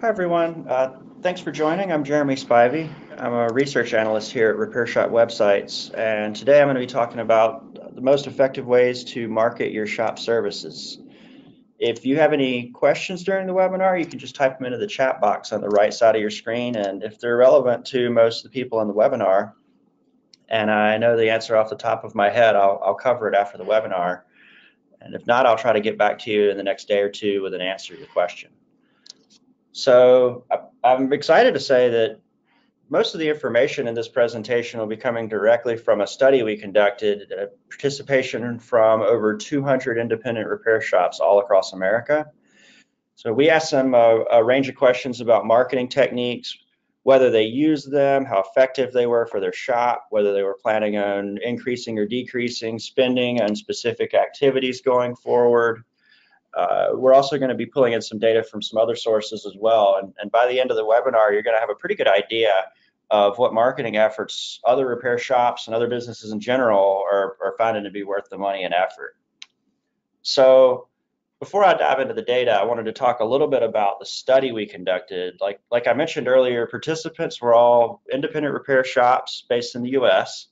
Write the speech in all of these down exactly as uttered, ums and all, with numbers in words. Hi everyone, uh, thanks for joining. I'm Jeremy Spivey. I'm a research analyst here at Repair Shop Websites, and today I'm going to be talking about the most effective ways to market your shop services. If you have any questions during the webinar, you can just type them into the chat box on the right side of your screen, and if they're relevant to most of the people in the webinar, and I know the answer off the top of my head, I'll, I'll cover it after the webinar, and if not, I'll try to get back to you in the next day or two with an answer to your question. So I'm excited to say that most of the information in this presentation will be coming directly from a study we conducted, a participation from over two hundred independent repair shops all across America. So we asked them a, a range of questions about marketing techniques, whether they used them, how effective they were for their shop, whether they were planning on increasing or decreasing spending on specific activities going forward. Uh, we're also going to be pulling in some data from some other sources as well. And, and by the end of the webinar, you're going to have a pretty good idea of what marketing efforts other repair shops and other businesses in general are, are finding to be worth the money and effort. So before I dive into the data, I wanted to talk a little bit about the study we conducted. Like, like I mentioned earlier, participants were all independent repair shops based in the U S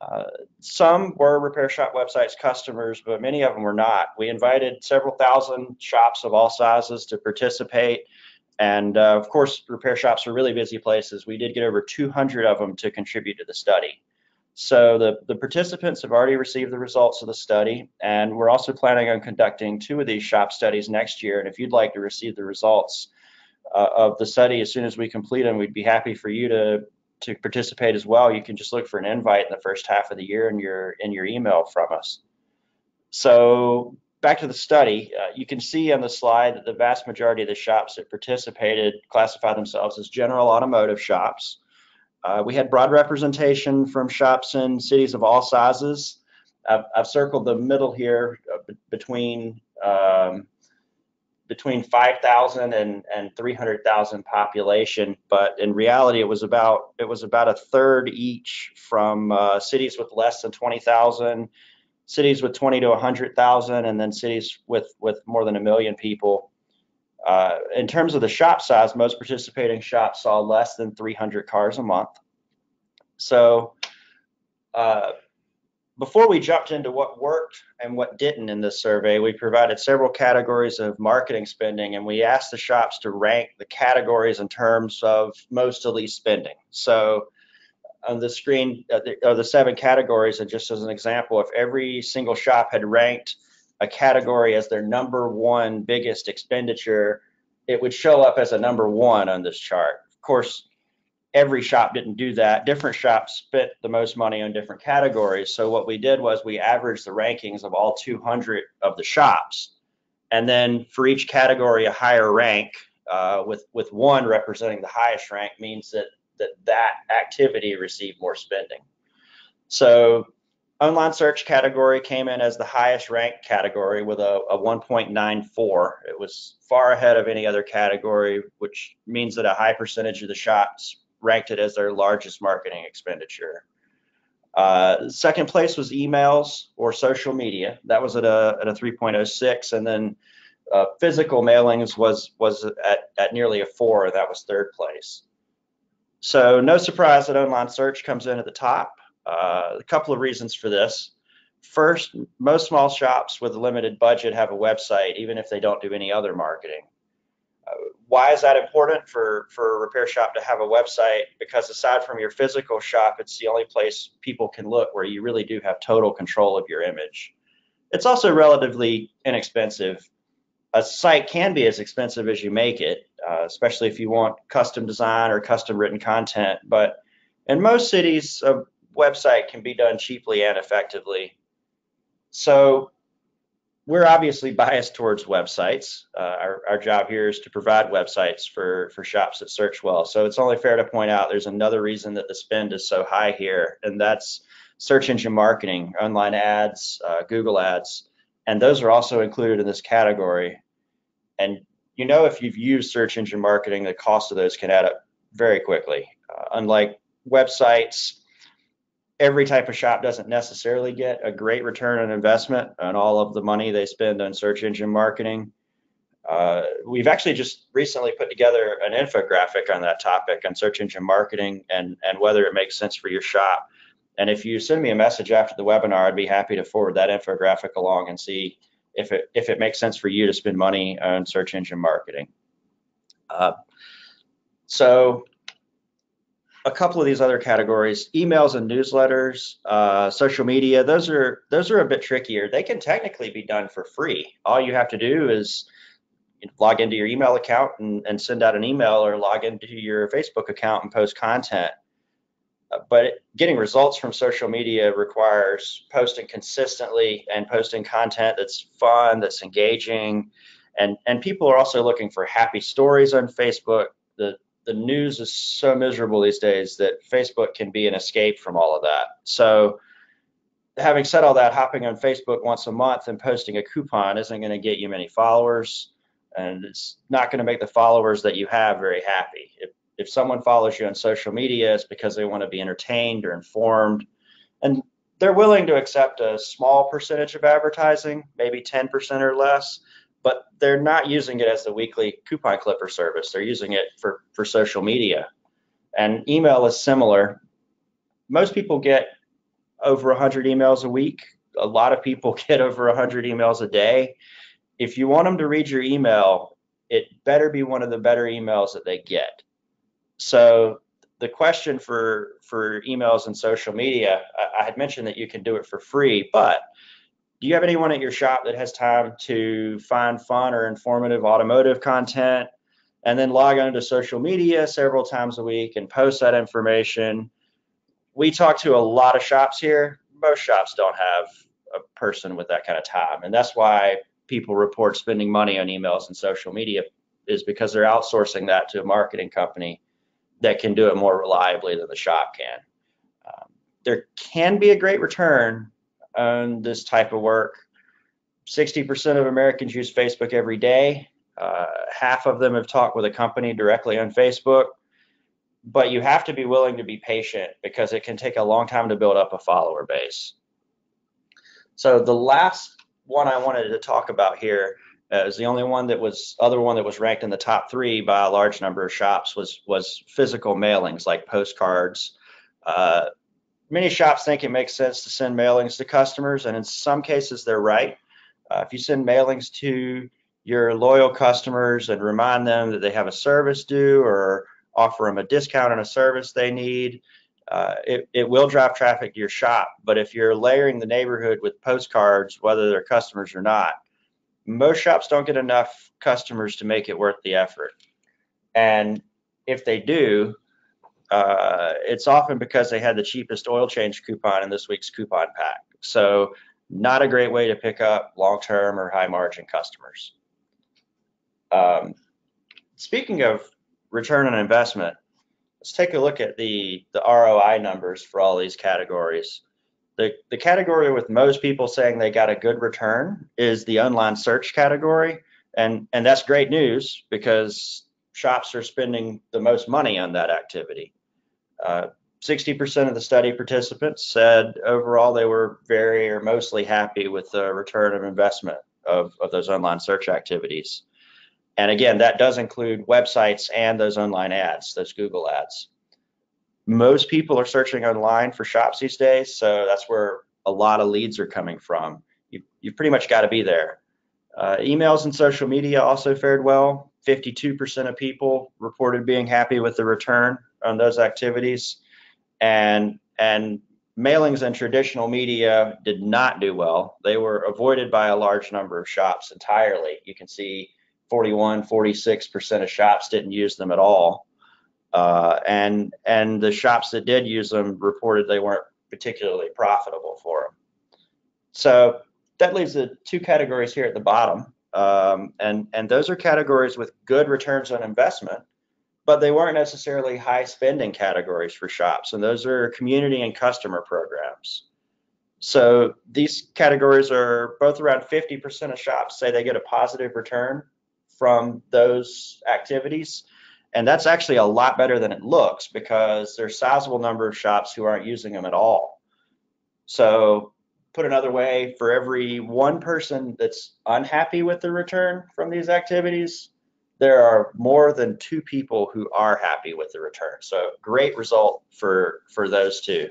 Uh, some were Repair Shop Websites customers, but many of them were not. We invited several thousand shops of all sizes to participate, and uh, of course, repair shops are really busy places. We did get over two hundred of them to contribute to the study. So the, the participants have already received the results of the study, and we're also planning on conducting two of these shop studies next year, and if you'd like to receive the results uh, of the study as soon as we complete them, we'd be happy for you to to participate as well. You can just look for an invite in the first half of the year in your in your email from us. So back to the study, uh, you can see on the slide that the vast majority of the shops that participated classify themselves as general automotive shops. Uh, we had broad representation from shops in cities of all sizes. I've, I've circled the middle here uh, between um, between five thousand and, and three hundred thousand population, but in reality, it was about it was about a third each from uh, cities with less than twenty thousand, cities with twenty to one hundred thousand, and then cities with with more than a million people. Uh, in terms of the shop size, most participating shops saw less than three hundred cars a month. So uh, before we jumped into what worked and what didn't in this survey, we provided several categories of marketing spending, and we asked the shops to rank the categories in terms of most to least spending. So on the screen uh, the, are the seven categories, and just as an example, if every single shop had ranked a category as their number one biggest expenditure, it would show up as a number one on this chart. Of course, every shop didn't do that. Different shops spent the most money on different categories. So what we did was we averaged the rankings of all two hundred of the shops. And then for each category, a higher rank uh, with, with one representing the highest rank means that, that that activity received more spending. So online search category came in as the highest ranked category with a, a one point nine four. It was far ahead of any other category, which means that a high percentage of the shops ranked it as their largest marketing expenditure. Uh, second place was emails or social media. That was at a, at a three point oh six, and then uh, physical mailings was was at, at nearly a four, and that was third place. So no surprise that online search comes in at the top. Uh, a couple of reasons for this. First, most small shops with a limited budget have a website, even if they don't do any other marketing. Why is that important for, for a repair shop to have a website? Because aside from your physical shop, it's the only place people can look where you really do have total control of your image. It's also relatively inexpensive. A site can be as expensive as you make it, uh, especially if you want custom design or custom written content. But in most cities, a website can be done cheaply and effectively. So we're obviously biased towards websites. Uh, our, our job here is to provide websites for, for shops that search well. So it's only fair to point out there's another reason that the spend is so high here, and that's search engine marketing, online ads, uh, Google ads, and those are also included in this category. And you know, if you've used search engine marketing, the cost of those can add up very quickly. Uh, unlike websites, every type of shop doesn't necessarily get a great return on investment on all of the money they spend on search engine marketing. Uh, we've actually just recently put together an infographic on that topic on search engine marketing and, and whether it makes sense for your shop. And if you send me a message after the webinar, I'd be happy to forward that infographic along and see if it, if it makes sense for you to spend money on search engine marketing. Uh, so a couple of these other categories, emails and newsletters, uh, social media, those are, those are a bit trickier. They can technically be done for free. All you have to do is log into your email account and, and send out an email, or log into your Facebook account and post content. But getting results from social media requires posting consistently and posting content that's fun, that's engaging. And, and people are also looking for happy stories on Facebook. The, the news is so miserable these days that Facebook can be an escape from all of that. So having said all that, hopping on Facebook once a month and posting a coupon isn't going to get you many followers. And it's not going to make the followers that you have very happy. It, If someone follows you on social media, it's because they want to be entertained or informed, and they're willing to accept a small percentage of advertising, maybe ten percent or less, but they're not using it as the weekly coupon clipper service. They're using it for, for social media. And email is similar. Most people get over one hundred emails a week. A lot of people get over one hundred emails a day. If you want them to read your email, it better be one of the better emails that they get. So the question for for emails and social media, I, I had mentioned that you can do it for free, but do you have anyone at your shop that has time to find fun or informative automotive content and then log on to social media several times a week and post that information? We talk to a lot of shops here. Most shops don't have a person with that kind of time. And that's why people report spending money on emails and social media, is because they're outsourcing that to a marketing company that can do it more reliably than the shop can. Um, there can be a great return on this type of work. sixty percent of Americans use Facebook every day. Uh, half of them have talked with a company directly on Facebook, but you have to be willing to be patient because it can take a long time to build up a follower base. So the last one I wanted to talk about here Uh, is the only one that was other one that was ranked in the top three by a large number of shops was was physical mailings like postcards. Uh, many shops think it makes sense to send mailings to customers, and in some cases they're right. Uh, if you send mailings to your loyal customers and remind them that they have a service due or offer them a discount on a service they need, uh, it, it will drive traffic to your shop. But if you're layering the neighborhood with postcards, whether they're customers or not, most shops don't get enough customers to make it worth the effort. And if they do, uh, it's often because they had the cheapest oil change coupon in this week's coupon pack. So not a great way to pick up long-term or high-margin customers. Um, speaking of return on investment, let's take a look at the, the R O I numbers for all these categories. The, the category with most people saying they got a good return is the online search category. And, and that's great news because shops are spending the most money on that activity. Uh, sixty percent of the study participants said overall they were very or mostly happy with the return of investment of, of those online search activities. And again, that does include websites and those online ads, those Google ads. Most people are searching online for shops these days, so that's where a lot of leads are coming from. You, you've pretty much got to be there. Uh, emails and social media also fared well. fifty-two percent of people reported being happy with the return on those activities. And, and mailings and traditional media did not do well. They were avoided by a large number of shops entirely. You can see forty-one, forty-six percent of shops didn't use them at all. Uh, and and the shops that did use them reported they weren't particularly profitable for them. So that leaves the two categories here at the bottom, um, and and those are categories with good returns on investment, but they weren't necessarily high spending categories for shops, and those are community and customer programs. So these categories are both around fifty percent of shops say they get a positive return from those activities. And that's actually a lot better than it looks because there's a sizable number of shops who aren't using them at all. So put another way, for every one person that's unhappy with the return from these activities, there are more than two people who are happy with the return. So great result for, for those two.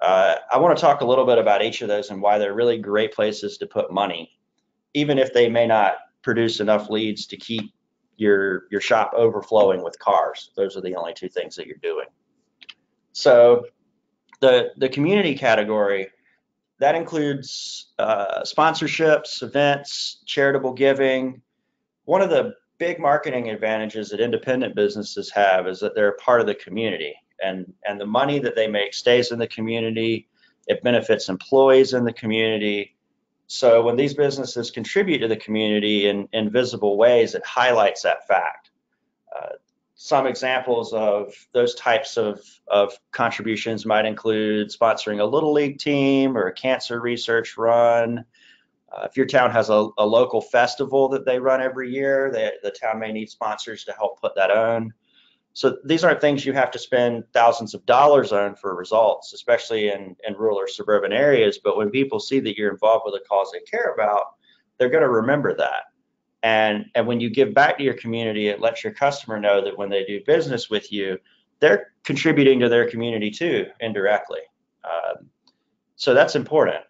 Uh, I want to talk a little bit about each of those and why they're really great places to put money, even if they may not produce enough leads to keep your, your shop overflowing with cars. Those are the only two things that you're doing. So the, the community category, that includes uh, sponsorships, events, charitable giving. One of the big marketing advantages that independent businesses have is that they're a part of the community, and, and the money that they make stays in the community. It benefits employees in the community. So when these businesses contribute to the community in, in visible ways, it highlights that fact. Uh, some examples of those types of, of contributions might include sponsoring a Little League team or a cancer research run. Uh, if your town has a, a local festival that they run every year, they, the town may need sponsors to help put that on. So these aren't things you have to spend thousands of dollars on for results, especially in, in rural or suburban areas. But when people see that you're involved with a cause they care about, they're going to remember that. And, and when you give back to your community, it lets your customer know that when they do business with you, they're contributing to their community too, indirectly. Um, so that's important.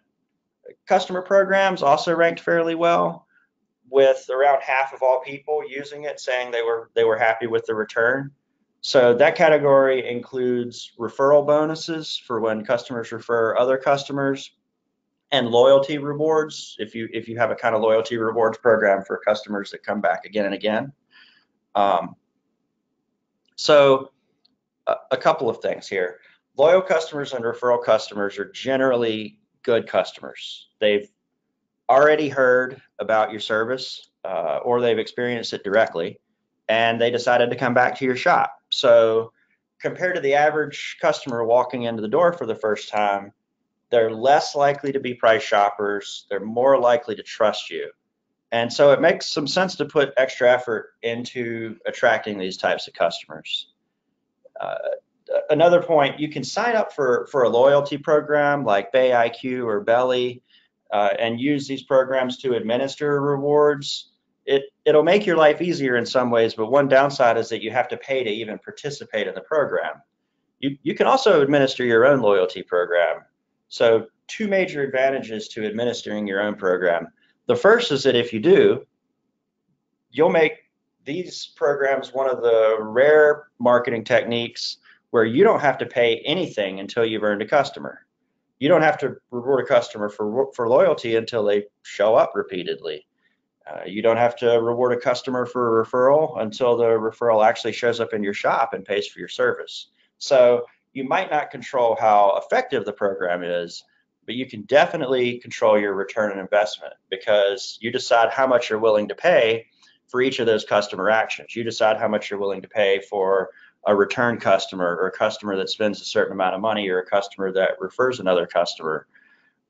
Customer programs also ranked fairly well, with around half of all people using it saying they were, they were happy with the return. So that category includes referral bonuses for when customers refer other customers, and loyalty rewards if you if you have a kind of loyalty rewards program for customers that come back again and again. Um, so a, a couple of things here. Loyal customers and referral customers are generally good customers. They've already heard about your service uh, or they've experienced it directly, and they decided to come back to your shop. So compared to the average customer walking into the door for the first time, they're less likely to be price shoppers. They're more likely to trust you. And so it makes some sense to put extra effort into attracting these types of customers. Uh, another point, you can sign up for, for a loyalty program like BayIQ or Belly uh, and use these programs to administer rewards. It, it'll make your life easier in some ways, but one downside is that you have to pay to even participate in the program. You, you can also administer your own loyalty program. So two major advantages to administering your own program. The first is that if you do, you'll make these programs one of the rare marketing techniques where you don't have to pay anything until you've earned a customer. You don't have to reward a customer for, for loyalty until they show up repeatedly. Uh, you don't have to reward a customer for a referral until the referral actually shows up in your shop and pays for your service. So you might not control how effective the program is, but you can definitely control your return on investment, because you decide how much you're willing to pay for each of those customer actions. You decide how much you're willing to pay for a return customer, or a customer that spends a certain amount of money, or a customer that refers another customer.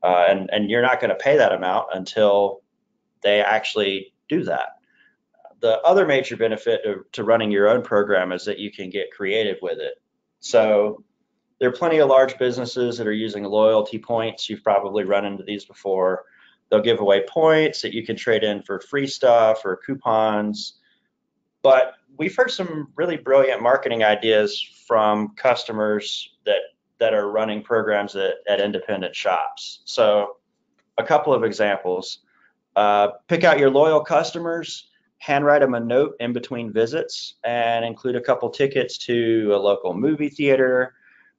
Uh, and, and you're not going to pay that amount until they actually do that. The other major benefit to, to running your own program is that you can get creative with it. So there are plenty of large businesses that are using loyalty points. You've probably run into these before. They'll give away points that you can trade in for free stuff or coupons. But we've heard some really brilliant marketing ideas from customers that, that are running programs at, at independent shops. So a couple of examples. Uh, pick out your loyal customers, handwrite them a note in between visits, and include a couple tickets to a local movie theater,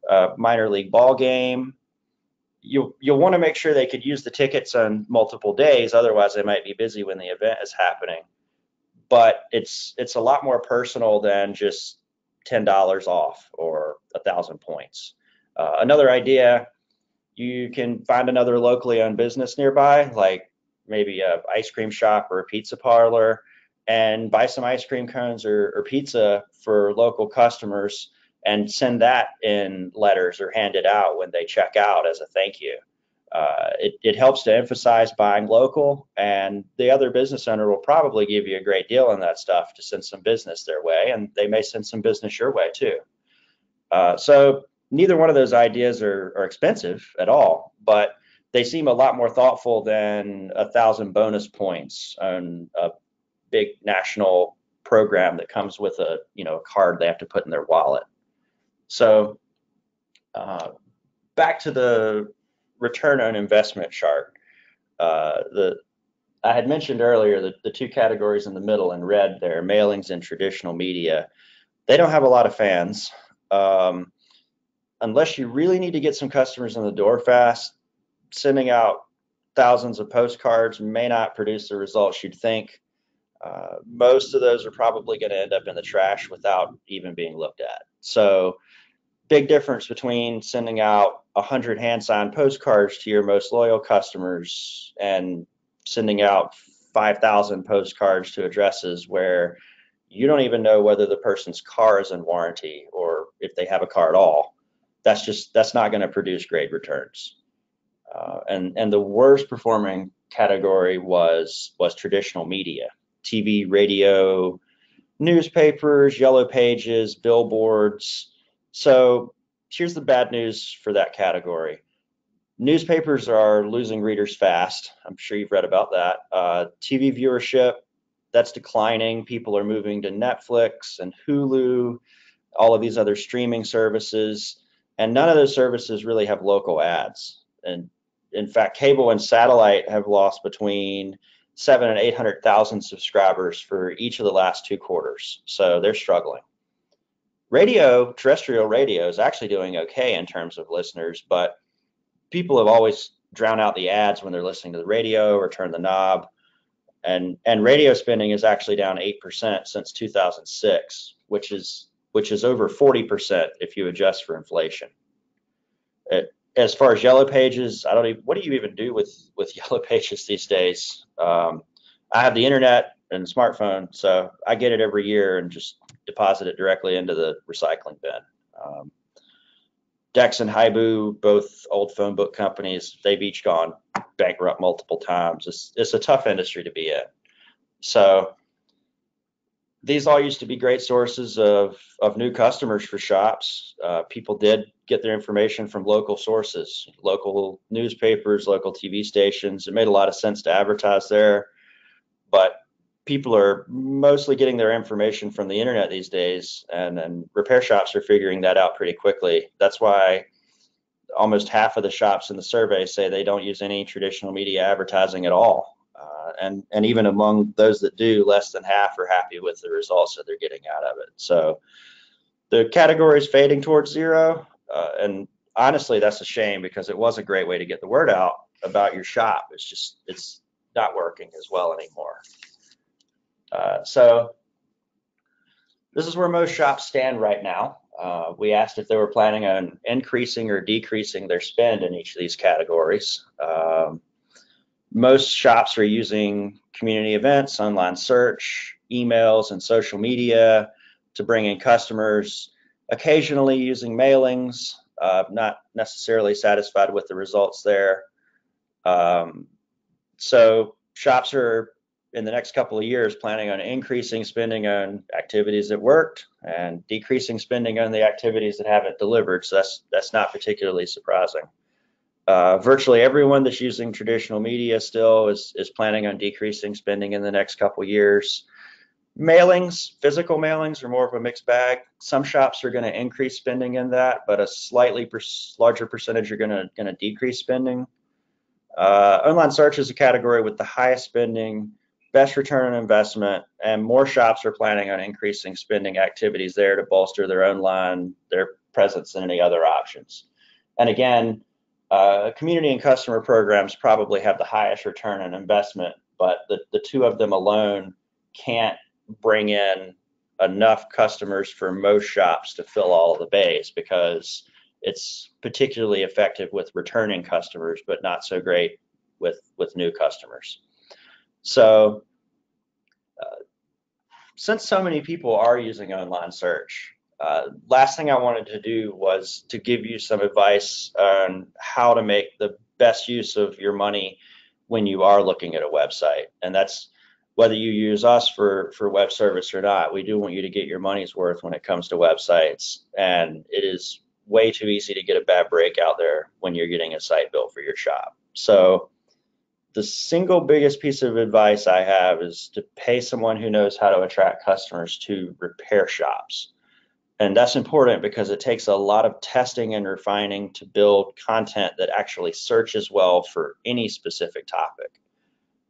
uh, minor league ball game. You, you'll want to make sure they could use the tickets on multiple days, otherwise they might be busy when the event is happening. But it's, it's a lot more personal than just ten dollars off or one thousand points. Uh, another idea, you can find another locally owned business nearby, like maybe an ice cream shop or a pizza parlor, and buy some ice cream cones or, or pizza for local customers and send that in letters or hand it out when they check out as a thank you. Uh, it, it helps to emphasize buying local, and the other business owner will probably give you a great deal on that stuff to send some business their way, and they may send some business your way too. Uh, so neither one of those ideas are, are expensive at all, but they seem a lot more thoughtful than a thousand bonus points on a big national program that comes with a, you know, a card they have to put in their wallet. So uh, back to the return on investment chart. Uh, the I had mentioned earlier that the two categories in the middle in red there, mailings and traditional media, they don't have a lot of fans. Um, unless you really need to get some customers in the door fast, sending out thousands of postcards may not produce the results you'd think. Uh, most of those are probably going to end up in the trash without even being looked at. So big difference between sending out one hundred hand-signed postcards to your most loyal customers and sending out five thousand postcards to addresses where you don't even know whether the person's car is in warranty or if they have a car at all. That's just, that's not going to produce great returns. Uh, and, and the worst performing category was, was traditional media, T V, radio, newspapers, yellow pages, billboards. So here's the bad news for that category. Newspapers are losing readers fast. I'm sure you've read about that. Uh, T V viewership, that's declining. People are moving to Netflix and Hulu, all of these other streaming services, and none of those services really have local ads. And in fact, cable and satellite have lost between seven and eight hundred thousand subscribers for each of the last two quarters. So they're struggling. Radio, terrestrial radio, is actually doing okay in terms of listeners, but people have always drowned out the ads when they're listening to the radio or turn the knob. And, and radio spending is actually down eight percent since two thousand six, which is, which is over forty percent if you adjust for inflation. It, as far as yellow pages, I don't even, what do you even do with, with yellow pages these days? Um, I have the internet and smartphone, so I get it every year and just deposit it directly into the recycling bin. Um, Dex and Hibu, both old phone book companies, they've each gone bankrupt multiple times. It's, it's a tough industry to be in. So these all used to be great sources of, of new customers for shops. Uh, people did get their information from local sources, local newspapers, local T V stations. It made a lot of sense to advertise there, but people are mostly getting their information from the internet these days, and then repair shops are figuring that out pretty quickly. That's why almost half of the shops in the survey say they don't use any traditional media advertising at all. Uh, and, and even among those that do, less than half are happy with the results that they're getting out of it. So the category is fading towards zero. Uh, and honestly, that's a shame, because it was a great way to get the word out about your shop. It's just, it's not working as well anymore. Uh, so this is where most shops stand right now. Uh, we asked if they were planning on increasing or decreasing their spend in each of these categories. Um, most shops are using community events, online search, emails, and social media to bring in customers, occasionally using mailings, uh, not necessarily satisfied with the results there. Um, so shops are in the next couple of years planning on increasing spending on activities that worked and decreasing spending on the activities that haven't delivered. So that's, that's not particularly surprising. Uh, virtually everyone that's using traditional media still is, is planning on decreasing spending in the next couple of years. Mailings, physical mailings, are more of a mixed bag. Some shops are going to increase spending in that, but a slightly per larger percentage are going to going to decrease spending. Uh, online search is a category with the highest spending, best return on investment, and more shops are planning on increasing spending activities there to bolster their own line, their presence, and any other options. And again, uh, community and customer programs probably have the highest return on investment, but the, the two of them alone can't bring in enough customers for most shops to fill all of the bays, because it's particularly effective with returning customers, but not so great with, with new customers. So uh, since so many people are using online search, uh, last thing I wanted to do was to give you some advice on how to make the best use of your money when you are looking at a website. And that's whether you use us for, for web service or not. We do want you to get your money's worth when it comes to websites. And it is way too easy to get a bad break out there when you're getting a site built for your shop. So the single biggest piece of advice I have is to pay someone who knows how to attract customers to repair shops. And that's important because it takes a lot of testing and refining to build content that actually searches well for any specific topic.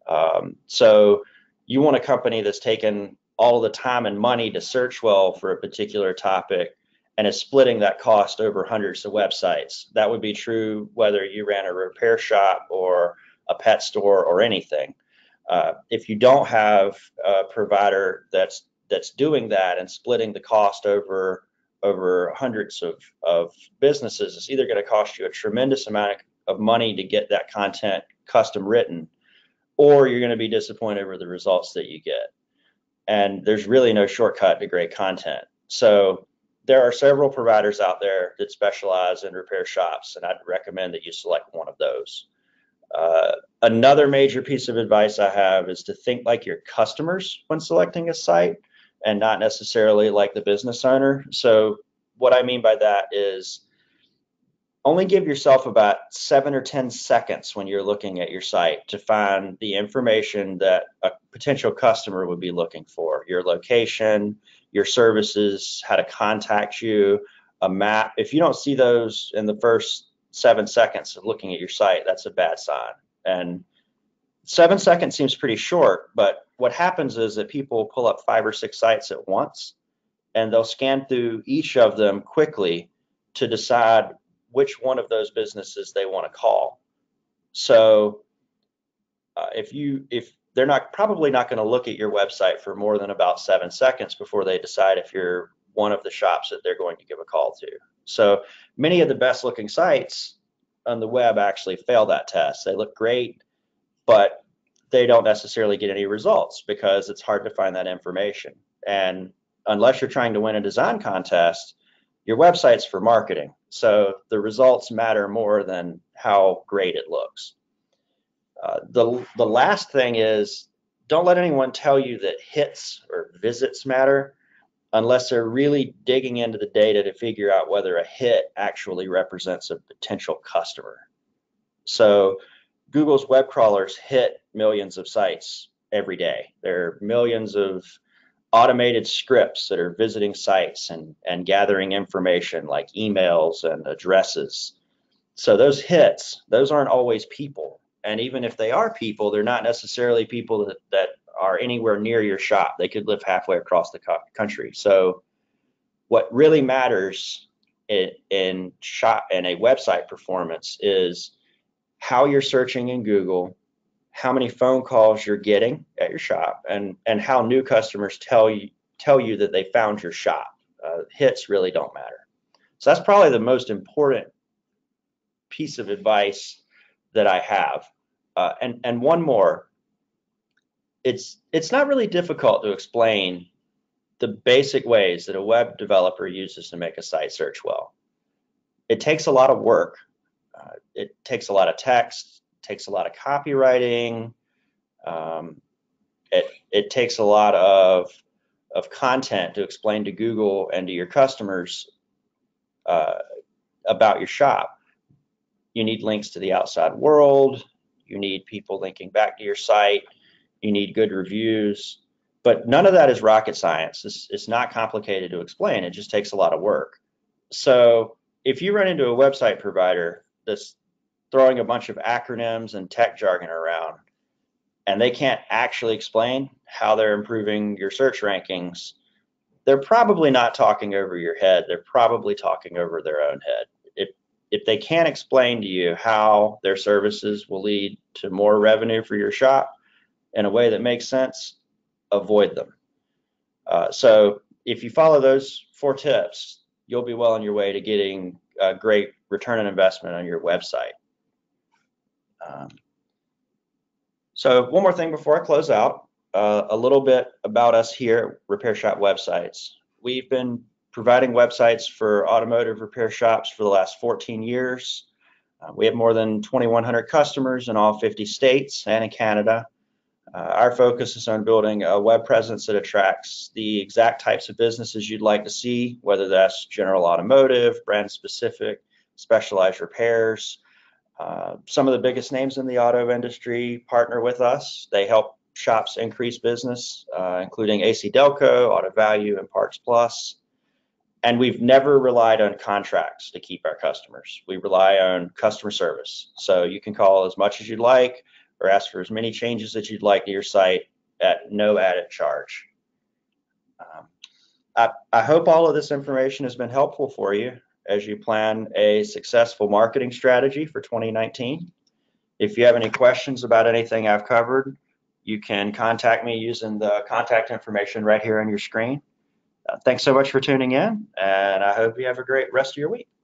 Um, so you want a company that's taken all the time and money to search well for a particular topic and is splitting that cost over hundreds of websites. That would be true whether you ran a repair shop or a pet store or anything. Uh, if you don't have a provider that's that's doing that and splitting the cost over over hundreds of, of businesses, it's either going to cost you a tremendous amount of money to get that content custom written, or you're going to be disappointed over the results that you get. And there's really no shortcut to great content. So there are several providers out there that specialize in repair shops, and I'd recommend that you select one of those. Uh, another major piece of advice I have is to think like your customers when selecting a site and not necessarily like the business owner. So what I mean by that is only give yourself about seven or ten seconds when you're looking at your site to find the information that a potential customer would be looking for: your location, your services, how to contact you, a map. If you don't see those in the first seven seconds of looking at your site, that's a bad sign. And seven seconds seems pretty short, but what happens is that people pull up five or six sites at once, and they'll scan through each of them quickly to decide which one of those businesses they want to call. So uh, if you if they're not probably not going to look at your website for more than about seven seconds before they decide if you're one of the shops that they're going to give a call to. So many of the best looking sites on the web actually fail that test. They look great, but they don't necessarily get any results because it's hard to find that information. And unless you're trying to win a design contest, your website's for marketing. So the results matter more than how great it looks. Uh, the, the last thing is, don't let anyone tell you that hits or visits matter unless they're really digging into the data to figure out whether a hit actually represents a potential customer. So Google's web crawlers hit millions of sites every day. There are millions of automated scripts that are visiting sites and, and gathering information like emails and addresses. So those hits, those aren't always people. And even if they are people, they're not necessarily people that, that are anywhere near your shop. They could live halfway across the country. So what really matters in, in shop and a website performance is how you're searching in Google, how many phone calls you're getting at your shop, and and how new customers tell you tell you that they found your shop. Uh, hits really don't matter. So that's probably the most important piece of advice that I have. Uh, and and one more. It's it's not really difficult to explain the basic ways that a web developer uses to make a site search well. It takes a lot of work. Uh, it takes a lot of text, takes a lot of copywriting. Um, it it takes a lot of of content to explain to Google and to your customers uh, about your shop. You need links to the outside world. You need people linking back to your site. You need good reviews, but none of that is rocket science. It's, it's not complicated to explain. It just takes a lot of work. So if you run into a website provider that's throwing a bunch of acronyms and tech jargon around, and they can't actually explain how they're improving your search rankings, they're probably not talking over your head. They're probably talking over their own head. If, if they can't explain to you how their services will lead to more revenue for your shop in a way that makes sense, avoid them. Uh, so if you follow those four tips, you'll be well on your way to getting a great return on investment on your website. Um, so one more thing before I close out, uh, a little bit about us here at Repair Shop Websites. We've been providing websites for automotive repair shops for the last fourteen years. Uh, we have more than twenty-one hundred customers in all fifty states and in Canada. Uh, our focus is on building a web presence that attracts the exact types of businesses you'd like to see, whether that's general automotive, brand specific, specialized repairs. Uh, some of the biggest names in the auto industry partner with us. They help shops increase business, uh, including A C Delco, Auto Value, and Parts Plus. And we've never relied on contracts to keep our customers. We rely on customer service. So you can call as much as you'd like or ask for as many changes that you'd like to your site at no added charge. Um, I, I hope all of this information has been helpful for you as you plan a successful marketing strategy for twenty nineteen. If you have any questions about anything I've covered, you can contact me using the contact information right here on your screen. Uh, thanks so much for tuning in, and I hope you have a great rest of your week.